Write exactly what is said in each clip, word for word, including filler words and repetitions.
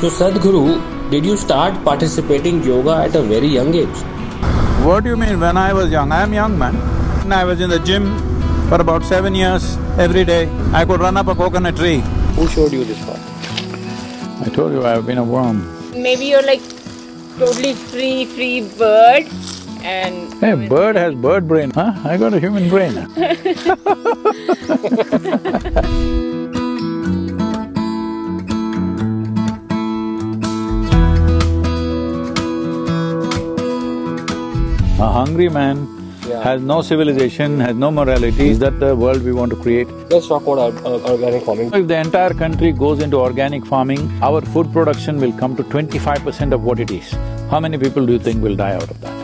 So Sadhguru, did you start participating yoga at a very young age? What do you mean when I was young? I am young, man. I was in the gym for about seven years every day. I could run up a coconut tree. Who showed you this path? I told you I have been a worm. Maybe you're like totally free, free bird and... Hey, bird has bird brain, huh? I got a human brain. A hungry man yeah. has no civilization, has no morality. Is that the world we want to create? Let's talk about organic farming. If the entire country goes into organic farming, our food production will come to twenty-five percent of what it is. How many people do you think will die out of that?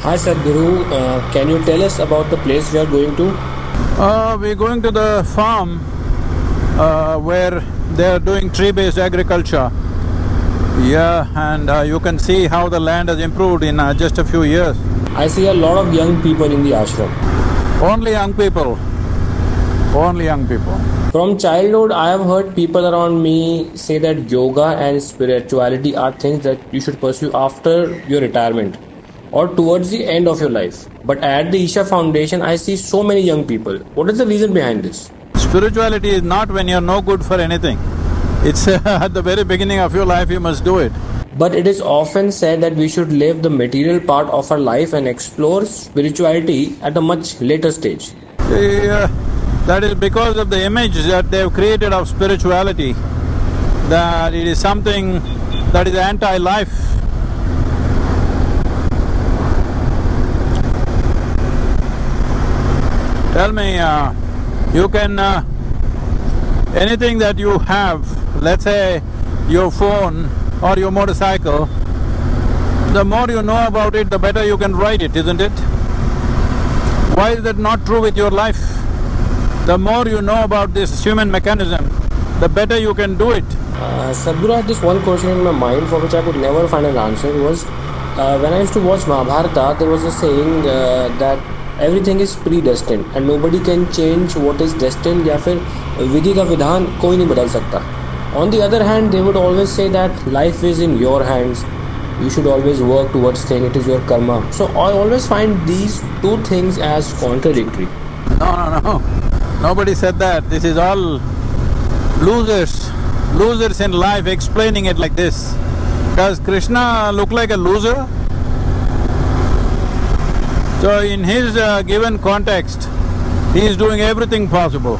Hi Sadhguru, uh, can you tell us about the place we are going to? Uh, we're going to the farm uh, where they're doing tree-based agriculture. Yeah, and uh, you can see how the land has improved in uh, just a few years. I see a lot of young people in the ashram. Only young people. Only young people. From childhood, I have heard people around me say that yoga and spirituality are things that you should pursue after your retirement or towards the end of your life. But at the Isha Foundation, I see so many young people. What is the reason behind this? Spirituality is not when you're no good for anything. It's at the very beginning of your life, you must do it. But it is often said that we should live the material part of our life and explore spirituality at a much later stage. Uh, that is because of the image that they've created of spirituality, that it is something that is anti-life. Tell me, uh, you can, uh, anything that you have, let's say your phone or your motorcycle, the more you know about it, the better you can ride it, isn't it? Why is that not true with your life? The more you know about this human mechanism, the better you can do it. Uh, Sadhguru, I had this one question in my mind for which I could never find an answer. It was, uh, when I used to watch Mahabharata, there was a saying uh, that everything is predestined and nobody can change what is destined, या फिर विधि का विधान कोई नहीं बदल सकता. On the other hand, they would always say that life is in your hands. You should always work towards thing. It is your karma. So I always find these two things as contradictory. No, no, no. Nobody said that. This is all losers, losers in life explaining it like this. Does Krishna look like a loser? So in his uh, given context, he is doing everything possible.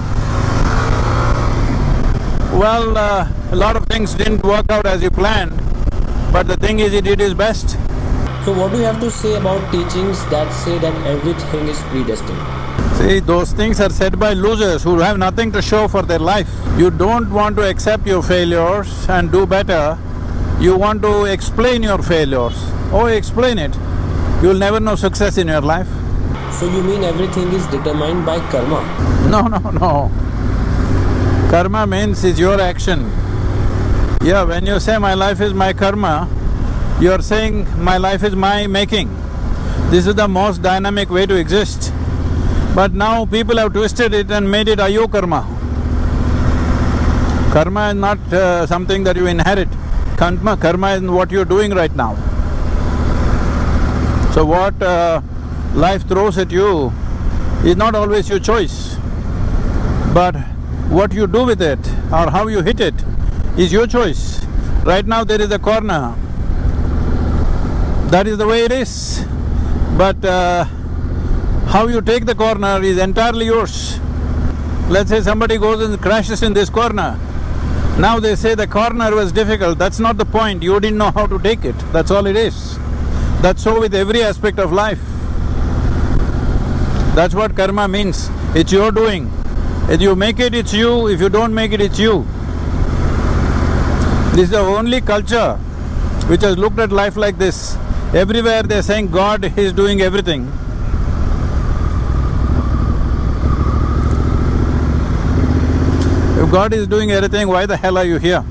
Well, uh, a lot of things didn't work out as he planned, but the thing is he did his best. So what do you have to say about teachings that say that everything is predestined? See, those things are said by losers who have nothing to show for their life. You don't want to accept your failures and do better. You want to explain your failures. Oh, explain it. You'll never know success in your life. So you mean everything is determined by karma? No, no, no. Karma means it's your action. Yeah, when you say my life is my karma, you're saying my life is my making. This is the most dynamic way to exist. But now people have twisted it and made it ayo karma. Karma is not uh, something that you inherit. Karma, karma is what you're doing right now. So what uh, life throws at you is not always your choice, but what you do with it or how you hit it is your choice. Right now there is a corner, that is the way it is, but uh, how you take the corner is entirely yours. Let's say somebody goes and crashes in this corner. Now they say the corner was difficult. That's not the point. You didn't know how to take it, that's all it is. That's so with every aspect of life. That's what karma means. It's your doing. If you make it, it's you. If you don't make it, it's you. This is the only culture which has looked at life like this. Everywhere they're saying God is doing everything. If God is doing everything, why the hell are you here?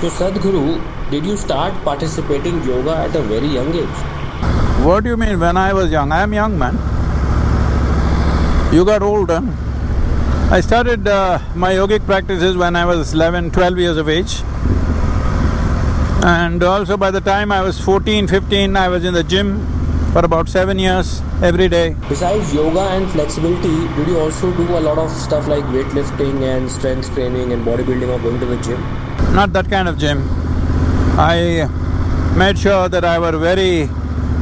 So Sadhguru, did you start participating yoga at a very young age? What do you mean when I was young? I am young, man. You got older. I started uh, my yogic practices when I was eleven, twelve years of age. And also by the time I was fourteen, fifteen, I was in the gym for about seven years every day. Besides yoga and flexibility, did you also do a lot of stuff like weightlifting and strength training and bodybuilding or going to the gym? Not that kind of gym. I made sure that I were very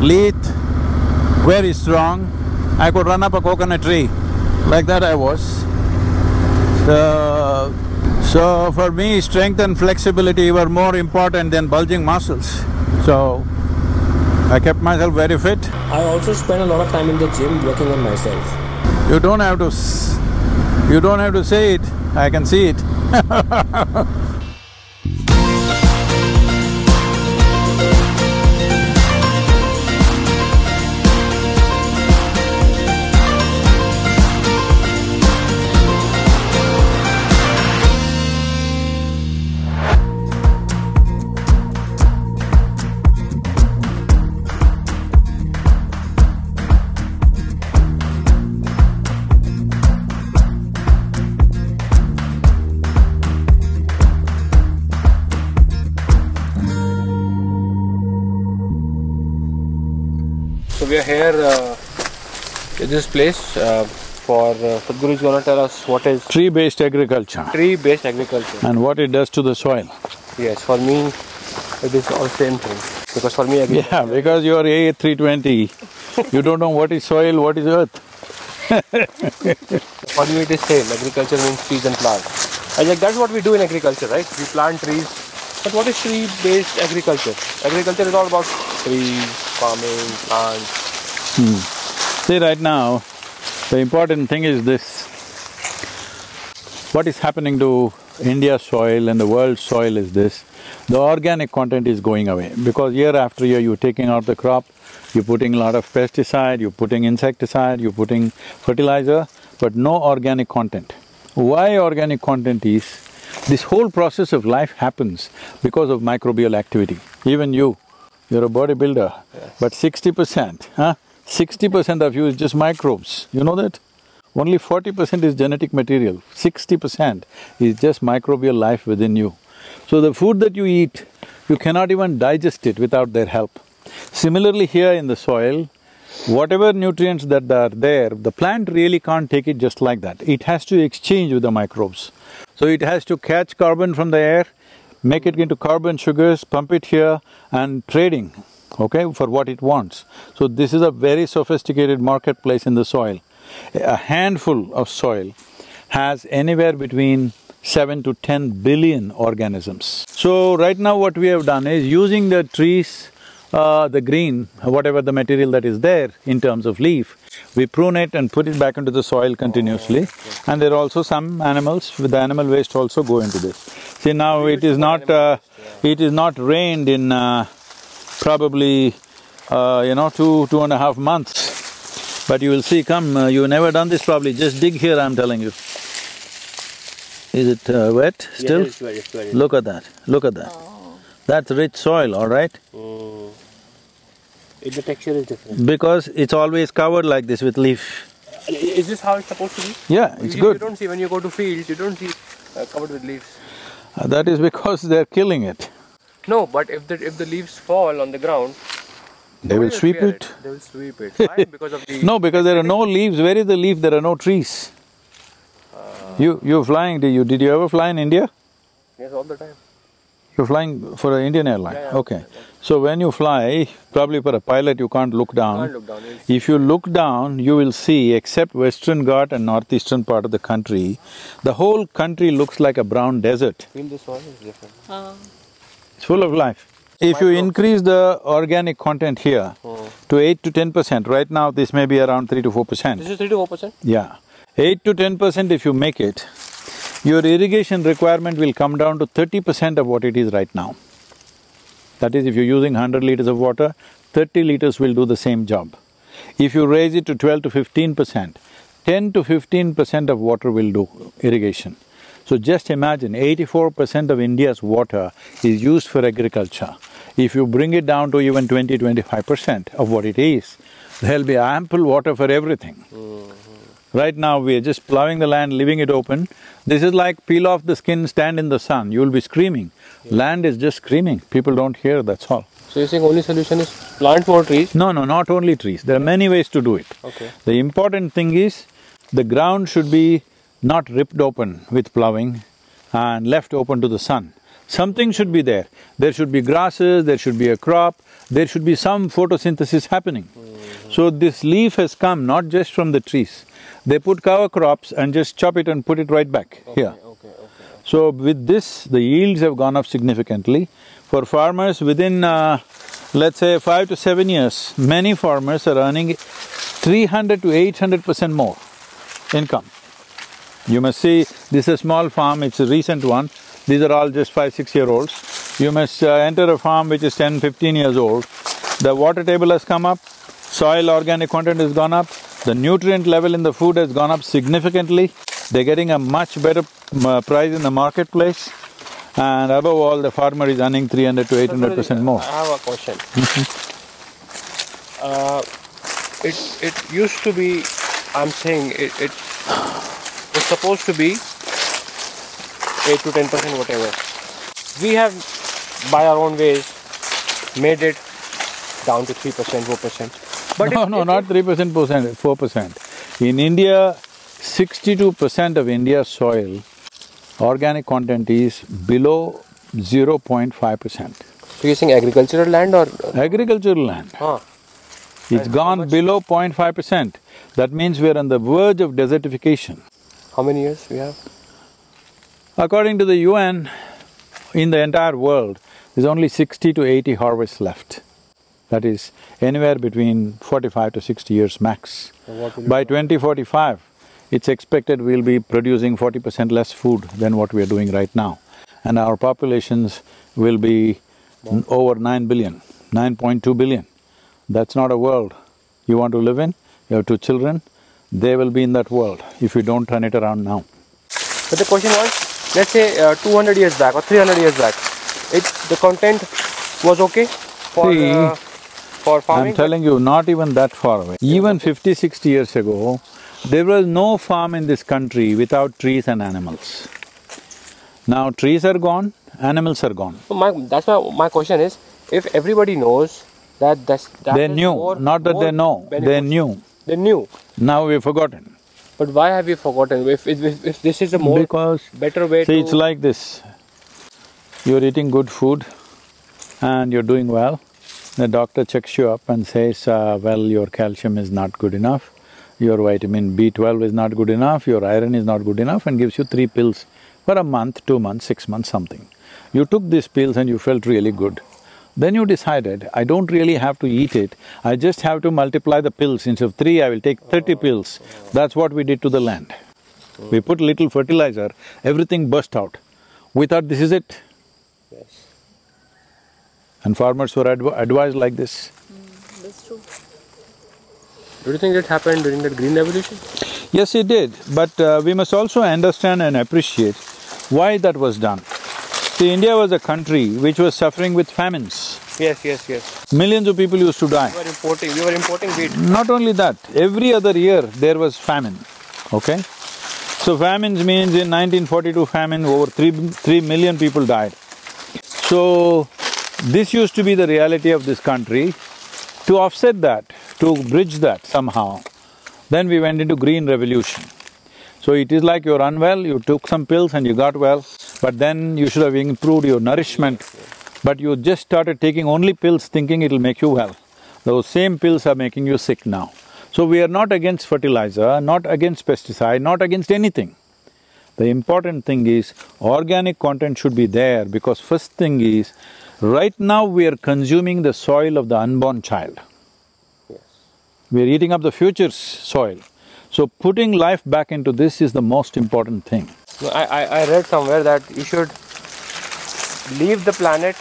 lithe, very strong. I could run up a coconut tree. Like that I was. So, So for me, strength and flexibility were more important than bulging muscles. So I kept myself very fit. I also spent a lot of time in the gym working on myself. You don't have to, you don't have to say it, I can see it. We are here uh, in this place uh, for uh, Sadhguru is going to tell us what is tree-based agriculture. Tree-based agriculture and what it does to the soil. Yes, for me it is all same thing because for me agriculture. Yeah, because you are A three twenty, you don't know what is soil, what is earth. For me it is same. Agriculture means trees and plants. And like that's what we do in agriculture, right? We plant trees. But what is tree-based agriculture? Agriculture is all about trees, farming, plants. Hmm. See, right now, the important thing is this. What is happening to India's soil and the world's soil is this. The organic content is going away because year after year you're taking out the crop, you're putting a lot of pesticide, you're putting insecticide, you're putting fertilizer, but no organic content. Why organic content is? This whole process of life happens because of microbial activity. Even you, you're a bodybuilder, yes. But sixty percent, huh? Sixty percent of you is just microbes, you know that? Only forty percent is genetic material, sixty percent is just microbial life within you. So the food that you eat, you cannot even digest it without their help. Similarly here in the soil, whatever nutrients that are there, the plant really can't take it just like that. It has to exchange with the microbes. So it has to catch carbon from the air, make it into carbon sugars, pump it here and trading, okay, for what it wants. So this is a very sophisticated marketplace in the soil. A handful of soil has anywhere between seven to ten billion organisms. So right now what we have done is using the trees, Uh, the green, whatever the material that is there in terms of leaf, we prune it and put it back into the soil continuously. Oh, okay. And there are also some animals, with the animal waste also go into this. See now it is not, uh, it is not rained in uh, probably, uh, you know, two, two and a half months. But you will see, come, uh, you've never done this probably, just dig here I'm telling you. Is it uh, wet still? Yeah, it's wet, it's wet. Look at that, look at that. Oh. That's rich soil, all right? Mm. The texture is different. Because it's always covered like this with leaf. Is this how it's supposed to be? Yeah, it's you, good. You don't see when you go to fields, you don't see uh, covered with leaves. Uh, that is because they're killing it. No, but if the, if the leaves fall on the ground, they will sweep it. it. They will sweep it. Why? Because of the... No, because there are no leaves. Where is the leaf? There are no trees. Uh, you, you're flying, did you, did you ever fly in India? Yes, all the time. You're flying for an Indian airline, yeah, yeah. Okay. So when you fly, probably for a pilot you can't look down. Can't look down. If you look down, you will see, except Western Ghat and northeastern part of the country, the whole country looks like a brown desert. Even the soil is different. Oh. It's full of life. If you increase the organic content here hmm. to eight to ten percent, right now this may be around three to four percent. This is three to four percent? Yeah. eight to ten percent if you make it, your irrigation requirement will come down to thirty percent of what it is right now. That is, if you're using one hundred liters of water, thirty liters will do the same job. If you raise it to twelve to fifteen percent, ten to fifteen percent of water will do irrigation. So just imagine, eighty-four percent of India's water is used for agriculture. If you bring it down to even twenty to twenty-five percent of what it is, there'll be ample water for everything. Mm-hmm. Right now, we are just plowing the land, leaving it open. This is like peel off the skin, stand in the sun, you'll be screaming. Yeah. Land is just screaming, people don't hear, that's all. So you're saying only solution is plant more trees? No, no, not only trees. There are many ways to do it. Okay. The important thing is, the ground should be not ripped open with ploughing and left open to the sun. Something should be there. There should be grasses, there should be a crop, there should be some photosynthesis happening. Mm-hmm. So this leaf has come not just from the trees. They put cover crops and just chop it and put it right back okay, here. Okay, okay, okay. So with this, the yields have gone up significantly. For farmers, within uh, let's say five to seven years, many farmers are earning three hundred to eight hundred percent more income. You must see, this is a small farm, it's a recent one, these are all just five, six year olds. You must uh, enter a farm which is ten, fifteen years old, the water table has come up, soil organic content has gone up, the nutrient level in the food has gone up significantly, they're getting a much better uh, price in the marketplace, and above all the farmer is earning three hundred to eight hundred percent more. I have a question. uh, it, it used to be, I'm saying, it, it was supposed to be eight to ten percent whatever. We have, by our own ways, made it down to three percent, four percent. But no, it, no, it, not three percent, four percent. In India, sixty-two percent of India's soil, organic content is below zero point five percent. So you're saying agricultural land or? Agricultural land. Huh. It's gone below zero point five percent. That means we're on the verge of desertification. How many years we have? According to the U N, in the entire world, there's only sixty to eighty harvests left. That is anywhere between forty-five to sixty years max. By twenty forty-five, it's expected we'll be producing forty percent less food than what we are doing right now. And our populations will be over nine billion, nine point two billion. That's not a world you want to live in. You have two children, they will be in that world if you don't turn it around now. But the question was, let's say uh, two hundred years back or three hundred years back, it, the content was okay for, See, uh, for farming? I'm telling you, not even that far away. Even fifty, sixty years ago, there was no farm in this country without trees and animals. Now trees are gone, animals are gone. So my, that's why my question is, if everybody knows that that's, that they knew, more, not that they know, benefits. they knew. They knew. Now we've forgotten. But why have we forgotten? If, if, if this is a more because, better way see, to… See, it's like this. You're eating good food and you're doing well. The doctor checks you up and says, uh, well, your calcium is not good enough, your vitamin B twelve is not good enough, your iron is not good enough, and gives you three pills for a month, two months, six months, something. You took these pills and you felt really good. Then you decided, I don't really have to eat it, I just have to multiply the pills. Instead of three, I will take thirty pills. That's what we did to the land. We put little fertilizer, everything burst out. We thought this is it. Yes. And farmers were adv- advised like this. Mm, that's true. Do you think it happened during the Green Revolution? Yes, it did. But uh, we must also understand and appreciate why that was done. See, India was a country which was suffering with famines. Yes, yes, yes. Millions of people used to die. We were importing, we were importing wheat. Not only that, every other year there was famine, okay? So famines means in nineteen forty-two famine, over three, three million people died. So this used to be the reality of this country. To offset that, to bridge that somehow, then we went into Green Revolution. So it is like you're unwell, you took some pills and you got well. But then you should have improved your nourishment, but you just started taking only pills thinking it'll make you well. Those same pills are making you sick now. So we are not against fertilizer, not against pesticide, not against anything. The important thing is, organic content should be there because first thing is, Right now we are consuming the soil of the unborn child. Yes. We are eating up the future's soil. So putting life back into this is the most important thing. I, I, I read somewhere that you should leave the planet,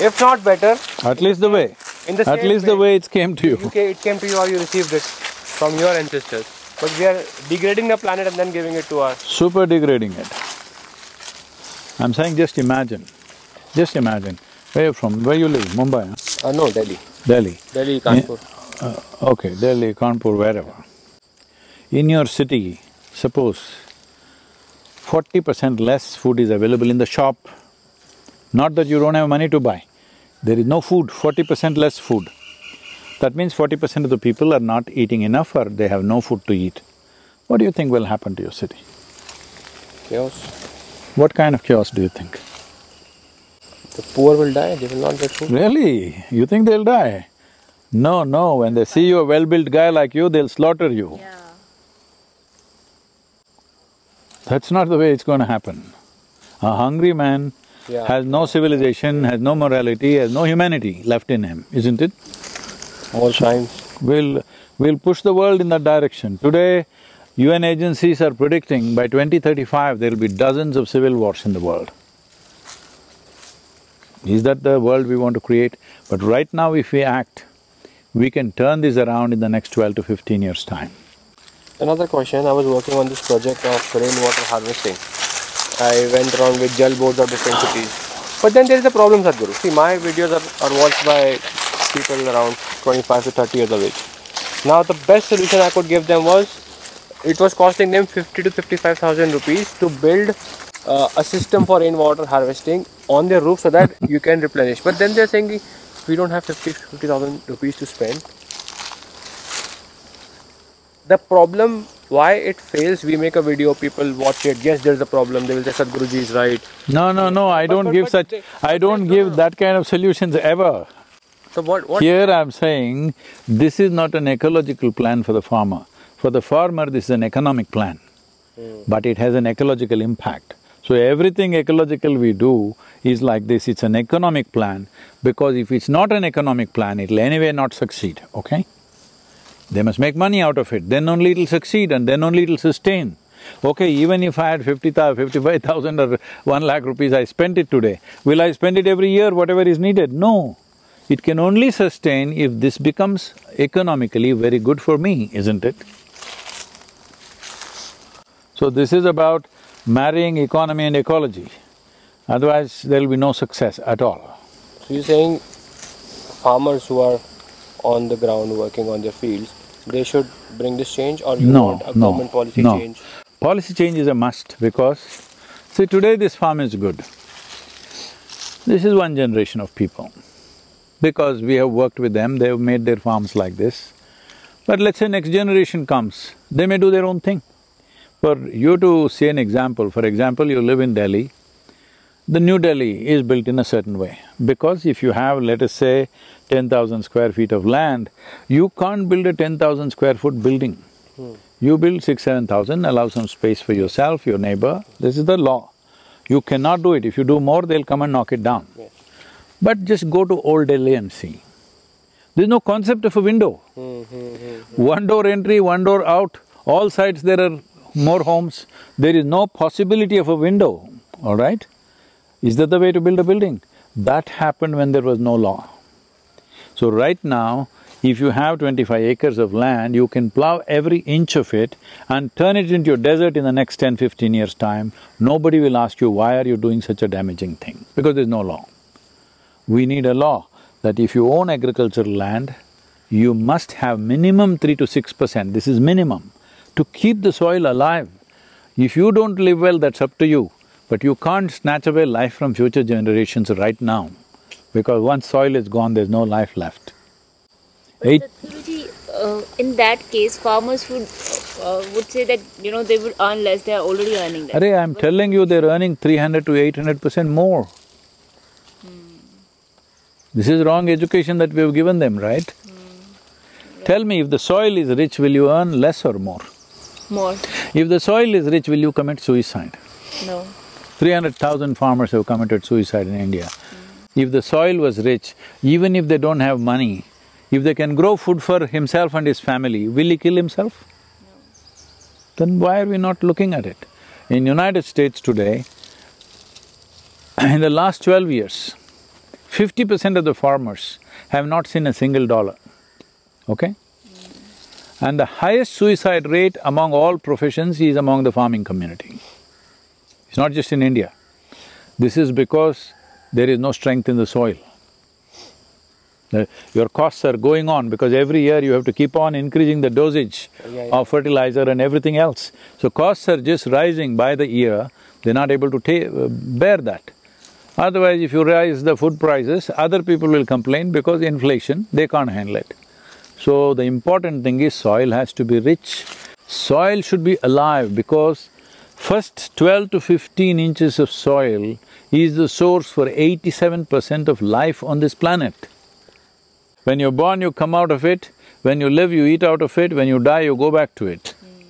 if not better… At least the way, in the at least way, the way it came to you. Okay, it came to you or you received it from your ancestors. But we are degrading the planet and then giving it to us. Super degrading it. I'm saying just imagine, just imagine. Where you from? Where you live? Mumbai, huh? Uh, no, Delhi. Delhi? Delhi, Kanpur. Uh, okay, Delhi, Kanpur, wherever. In your city, suppose forty percent less food is available in the shop. Not that you don't have money to buy. There is no food, forty percent less food. That means forty percent of the people are not eating enough or they have no food to eat. What do you think will happen to your city? Chaos. What kind of chaos do you think? The poor will die, they will not get food. Really? You think they'll die? No, no, when they see you a well-built guy like you, they'll slaughter you. Yeah. That's not the way it's going to happen. A hungry man yeah. has no civilization, has no morality, has no humanity left in him, isn't it? All times. We'll… we'll push the world in that direction. Today, U N agencies are predicting by twenty thirty-five, there'll be dozens of civil wars in the world. Is that the world we want to create? But right now if we act, we can turn this around in the next twelve to fifteen years' time. Another question, I was working on this project of rainwater harvesting. I went around with jal boards of different cities. But then there is a problem, Sadhguru. See, my videos are, are watched by people around twenty-five to thirty years of age. Now the best solution I could give them was, it was costing them fifty to fifty-five thousand rupees to build Uh, a system for rainwater harvesting on their roof so that you can replenish. But then they're saying, we don't have fifty thousand rupees to spend. The problem why it fails, we make a video, people watch it, yes, there's a problem, they will say, Sadhguruji is right. No, no, no, I but, don't but, give but such… They, I don't give no, no. that kind of solutions ever. So what, what… Here I'm saying, this is not an ecological plan for the farmer. For the farmer, this is an economic plan, mm. but it has an ecological impact. So everything ecological we do is like this, it's an economic plan, because if it's not an economic plan, it'll anyway not succeed, okay? They must make money out of it, then only it'll succeed and then only it'll sustain. Okay, even if I had fifty thousand, fifty-five thousand or one lakh rupees, I spent it today, will I spend it every year, whatever is needed? No. It can only sustain if this becomes economically very good for me, isn't it? So this is about marrying economy and ecology, otherwise there will be no success at all. So you're saying farmers who are on the ground working on their fields, they should bring this change or you no, want a no, government policy no. change? Policy change is a must because, see today this farm is good. This is one generation of people. Because we have worked with them, they have made their farms like this. But let's say next generation comes, they may do their own thing. For you to see an example, for example, you live in Delhi, the New Delhi is built in a certain way. Because if you have, let us say, ten thousand square feet of land, you can't build a ten thousand square foot building. Hmm. You build six, seven thousand, allow some space for yourself, your neighbor, this is the law. You cannot do it, if you do more, they'll come and knock it down. Yes. But just go to Old Delhi and see. There's no concept of a window. Hmm, hmm, hmm, hmm. One door entry, one door out, all sides there are more homes, there is no possibility of a window, all right? Is that the way to build a building? That happened when there was no law. So right now, if you have twenty-five acres of land, you can plow every inch of it and turn it into a desert in the next ten to fifteen years' time. Nobody will ask you, why are you doing such a damaging thing? Because there's no law. We need a law that if you own agricultural land, you must have minimum three to six percent, this is minimum, to keep the soil alive. If you don't live well, that's up to you, but you can't snatch away life from future generations right now, because once soil is gone, there's no life left. But Eight Sadhguruji, uh, in that case, farmers would, uh, would say that, you know, they would earn less, they are already earning less. Arey, I'm but telling you, they're earning three hundred to eight hundred percent more. Hmm. This is wrong education that we've given them, right? Hmm. Yeah. Tell me, if the soil is rich, will you earn less or more? More. If the soil is rich, will you commit suicide? No. three hundred thousand farmers have committed suicide in India. Mm. if the soil was rich, even if they don't have money, if they can grow food for himself and his family, will he kill himself? No. Then why are we not looking at it? In United States today, in the last twelve years, fifty percent of the farmers have not seen a single dollar, okay? Mm. And the highest suicide rate among all professions is among the farming community. It's not just in India. This is because there is no strength in the soil. Your costs are going on because every year you have to keep on increasing the dosage yeah, yeah. of fertilizer and everything else. So costs are just rising by the year, they're not able to ta bear that. Otherwise, if you raise the food prices, other people will complain because inflation, they can't handle it. So the important thing is soil has to be rich. Soil should be alive because first twelve to fifteen inches of soil is the source for eighty-seven percent of life on this planet. When you're born, you come out of it, when you live, you eat out of it, when you die, you go back to it. Mm.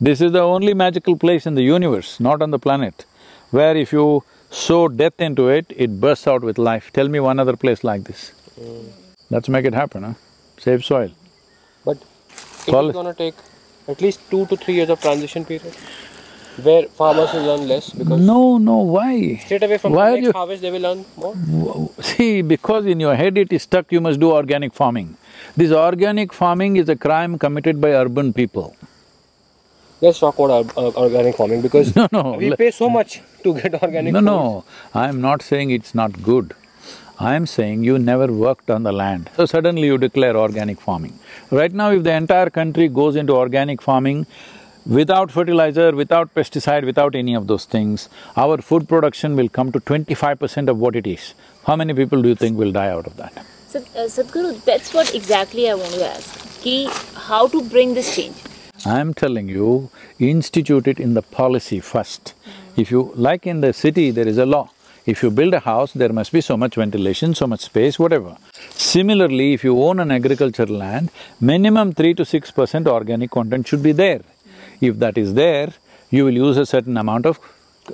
This is the only magical place in the universe, not on the planet, where if you sow death into it, it bursts out with life. Tell me one other place like this. Mm. Let's make it happen, huh? Save soil. But it's gonna take at least two to three years of transition period, where farmers will learn less because… No, no, why? Straight away from why the next you... harvest they will learn more? See, because in your head it is stuck, you must do organic farming. This organic farming is a crime committed by urban people. Let's talk about uh, organic farming because no, no, we pay so much to get organic No, food. no, I'm not saying it's not good. I'm saying you never worked on the land, so suddenly you declare organic farming. Right now if the entire country goes into organic farming, without fertilizer, without pesticide, without any of those things, our food production will come to twenty-five percent of what it is. How many people do you think will die out of that? So, uh, Sadhguru, that's what exactly I want to ask, ki how to bring this change? I'm telling you, institute it in the policy first. Mm-hmm. If you… like in the city, there is a law. If you build a house, there must be so much ventilation, so much space, whatever. Similarly, if you own an agricultural land, minimum three to six percent organic content should be there. If that is there, you will use a certain amount of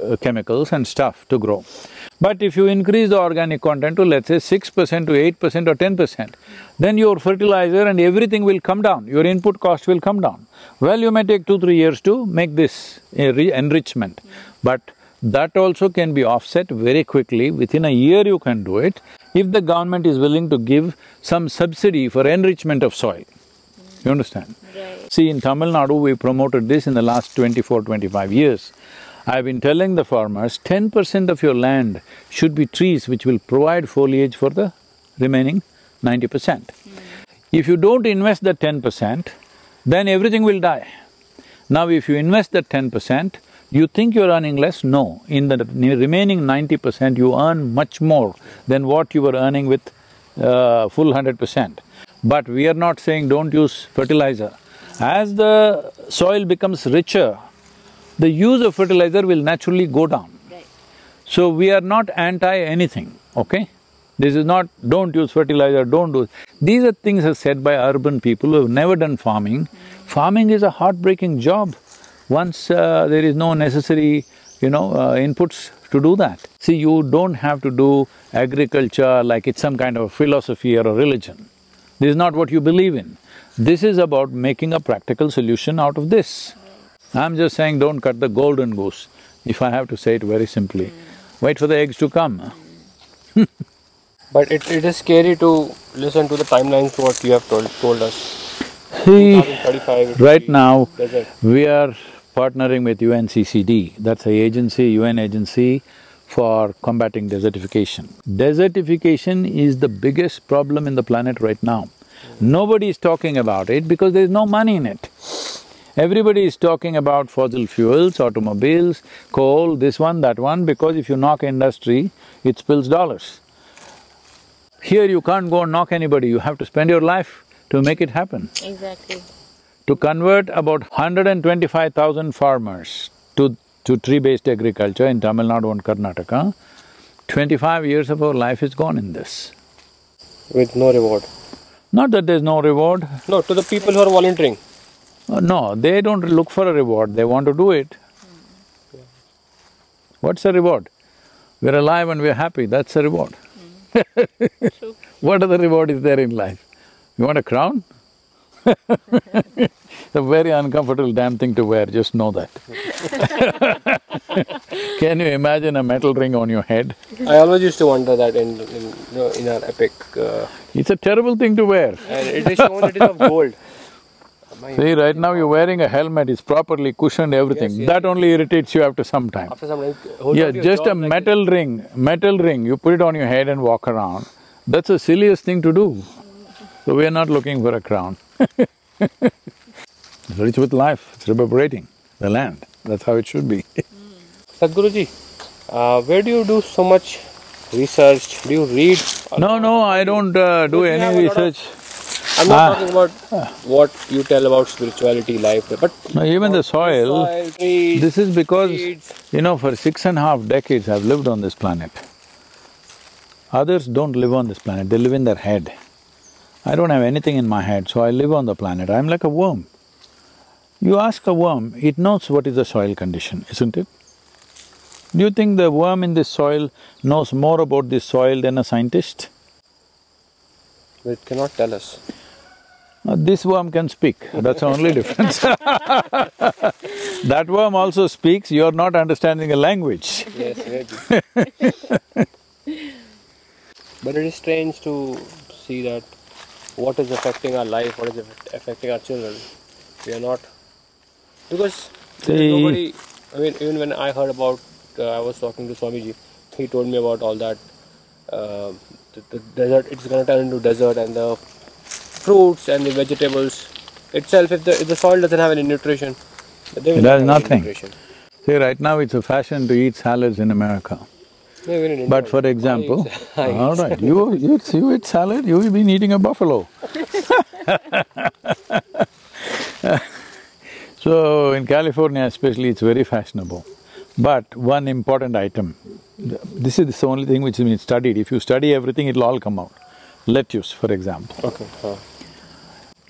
uh, chemicals and stuff to grow. But if you increase the organic content to let's say six percent to eight percent or ten percent, then your fertilizer and everything will come down, your input cost will come down. Well, you may take two, three years to make this enrichment, but that also can be offset very quickly, within a year you can do it, if the government is willing to give some subsidy for enrichment of soil. You understand? Right. See, in Tamil Nadu, we promoted this in the last twenty-four, twenty-five years. I've been telling the farmers, ten percent of your land should be trees which will provide foliage for the remaining ninety percent. Mm. If you don't invest that ten percent, then everything will die. Now, if you invest that ten percent, you think you're earning less? No. In the remaining ninety percent, you earn much more than what you were earning with uh, full hundred percent. But we are not saying don't use fertilizer. As the soil becomes richer, the use of fertilizer will naturally go down. Right. So we are not anti anything, okay? This is not don't use fertilizer, don't do… These are things are said by urban people who have never done farming. Mm-hmm. Farming is a heartbreaking job. Once uh, there is no necessary, you know, uh, inputs to do that. See, you don't have to do agriculture like it's some kind of philosophy or a religion. This is not what you believe in. This is about making a practical solution out of this. I'm just saying don't cut the golden goose, if I have to say it very simply. Mm. Wait for the eggs to come. But it, it is scary to listen to the timelines what you have told, told us. See, right now, desert. we are partnering with U N C C D, that's an agency, U N agency, for combating desertification. Desertification is the biggest problem in the planet right now. Mm. Nobody is talking about it because there is no money in it. Everybody is talking about fossil fuels, automobiles, coal, this one, that one, because if you knock industry, it spills dollars. Here you can't go and knock anybody, you have to spend your life to make it happen. Exactly. To convert about one hundred twenty-five thousand farmers to to tree-based agriculture in Tamil Nadu and Karnataka, twenty-five years of our life is gone in this. With no reward? Not that there's no reward. No, to the people who are volunteering. Uh, no, they don't look for a reward, they want to do it. Mm. What's the reward? We're alive and we're happy, that's the reward. Mm. True. What other reward is there in life? You want a crown? It's a very uncomfortable damn thing to wear, just know that. Can you imagine a metal ring on your head? I always used to wonder that in, in, you know, in our epic... Uh... It's a terrible thing to wear. And it is shown it is of gold. See, right now you're wearing a helmet, it's properly cushioned, everything. Yes, yes, that yes. only irritates you after some time. After some time, hold yeah, just a metal like ring, metal ring, you put it on your head and walk around. That's the silliest thing to do. So we are not looking for a crown. It's rich with life, it's reverberating the land. That's how it should be. Sadhguruji, uh, where do you do so much research? Do you read? No, no, I don't uh, do any research. I'm not ah. talking about what you tell about spirituality, life, but… No, even the soil, the soil trees, this is because, seeds. you know, for six and a half decades I've lived on this planet. Others don't live on this planet, they live in their head. I don't have anything in my head, so I live on the planet, I'm like a worm. You ask a worm, it knows what is the soil condition, isn't it? Do you think the worm in this soil knows more about this soil than a scientist? It cannot tell us. Uh, this worm can speak, that's the only difference. That worm also speaks, you're not understanding a language. Yes, maybe. But it is strange to see that what is affecting our life, what is affecting our children. We are not… Because nobody… I mean, even when I heard about… Uh, I was talking to Swamiji, he told me about all that… Uh, the, the desert, it's gonna turn into desert and the… fruits and the vegetables itself, if the, if the soil doesn't have any nutrition, it has nothing. Nutrition. See, right now it's a fashion to eat salads in America. No, we didn't but for example, all right, you, you, you eat salad, you've been eating a buffalo. So, in California especially, it's very fashionable. But one important item, this is the only thing which has been studied. If you study everything, it'll all come out. Lettuce, for example. Okay. Oh.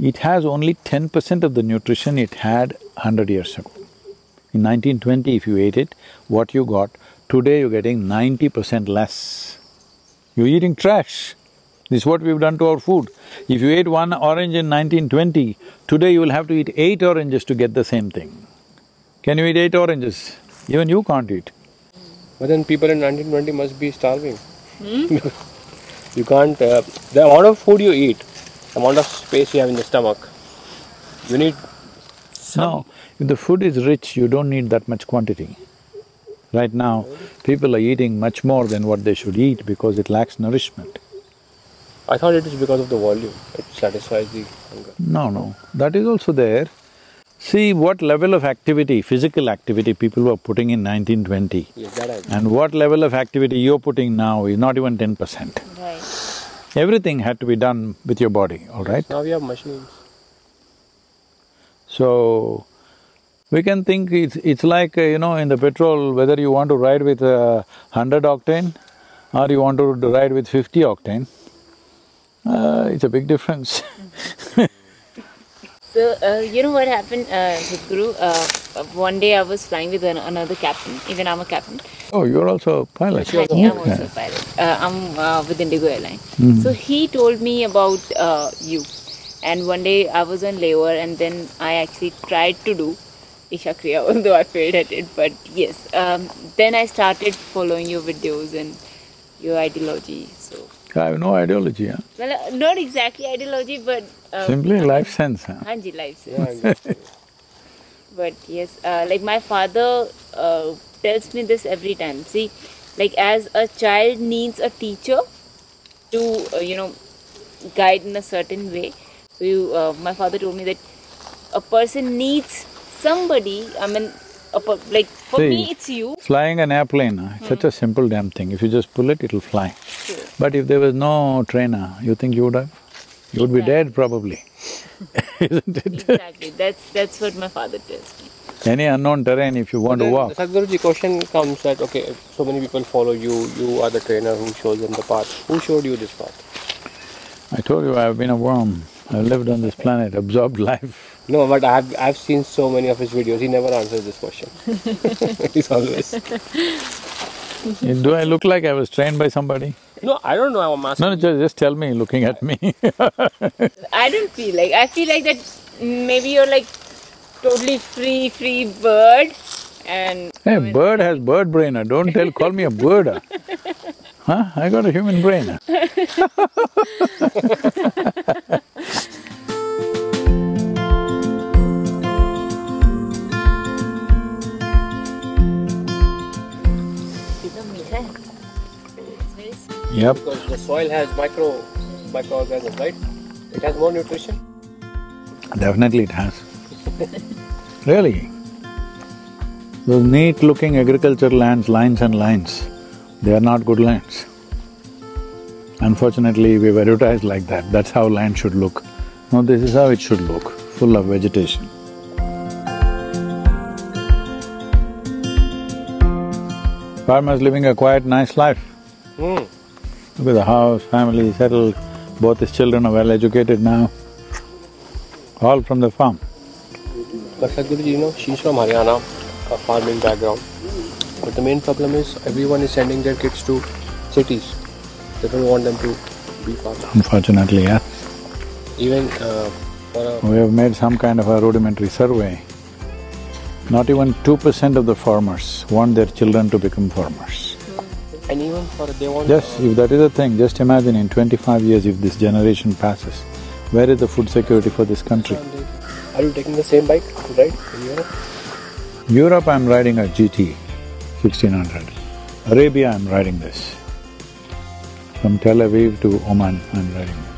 It has only ten percent of the nutrition it had hundred years ago. In nineteen twenty, if you ate it, what you got, today you're getting ninety percent less. You're eating trash. This is what we've done to our food. If you ate one orange in nineteen twenty, today you will have to eat eight oranges to get the same thing. Can you eat eight oranges? Even you can't eat. But then people in nineteen twenty must be starving. Hmm? You can't… Uh, the amount of food you eat, the amount of space you have in the stomach, you need… Some. No, if the food is rich, you don't need that much quantity. Right now, people are eating much more than what they should eat because it lacks nourishment. I thought it is because of the volume, it satisfies the hunger. No, no, that is also there. See what level of activity, physical activity people were putting in nineteen twenty, yes, that I and what level of activity you're putting now is not even ten percent. Right. Everything had to be done with your body, all right? Now we have machines. So, we can think it's… it's like, you know, in the petrol, whether you want to ride with uh, hundred octane or you want to ride with fifty octane, uh, it's a big difference. So, uh, you know what happened, uh, Sadhguru? Uh, one day I was flying with an, another captain, even I'm a captain. Oh, you're also a pilot. I think I'm also a pilot. Uh, I'm uh, with Indigo Airlines. Mm-hmm. So, he told me about uh, you. And one day I was on layover and then I actually tried to do Ishakriya, although I failed at it, but yes. Um, then I started following your videos and your ideology, so… I have no ideology, huh? Well, uh, not exactly ideology, but… Um, Simply life sense, huh? Hanji, life sense. But yes, uh, like my father uh, tells me this every time. See, like as a child needs a teacher to, uh, you know, guide in a certain way. So you, uh, my father told me that a person needs somebody, I mean, a per like for See, me it's you. Flying an airplane, huh? It's mm-hmm. such a simple damn thing. If you just pull it, it'll fly. Sure. But if there was no trainer, you think you would have? You would exactly. be dead probably, isn't it? Exactly, that's… that's what my father tells me. Any unknown terrain if you want then, to walk. Sadhguruji, question comes that, okay, if so many people follow you, you are the trainer who shows them the path. Who showed you this path? I told you I've been a worm. I've lived on this planet, absorbed life. No, but I've… I've seen so many of his videos, he never answers this question. He's always… Do I look like I was trained by somebody? No, I don't know. I'm asking. No, no, just tell me, looking at me. I don't feel like, I feel like that maybe you're like totally free, free bird and... Hey, bird has bird brain, don't tell, call me a bird. Huh? I got a human brain. Yep. Because the soil has micro, microorganisms, right? It has more nutrition? Definitely it has. Really. Those neat looking agricultural lands, lines and lines, they are not good lands. Unfortunately, we've advertised like that, that's how land should look. No, this is how it should look, full of vegetation. Farmers living a quiet, nice life. Mm. With a house, family, settled, both his children are well educated now, all from the farm. But Sadhguruji, you know, she's from Haryana, a farming background. But the main problem is everyone is sending their kids to cities. They don't want them to be farmers. Unfortunately, yeah. Even uh, for a… We have made some kind of a rudimentary survey. Not even two percent of the farmers want their children to become farmers. And even for they want… Yes, if that is the thing, just imagine in twenty-five years if this generation passes, where is the food security for this country? Are you taking the same bike to ride in Europe? Europe, I'm riding a G T, sixteen hundred. Arabia, I'm riding this. From Tel Aviv to Oman, I'm riding this.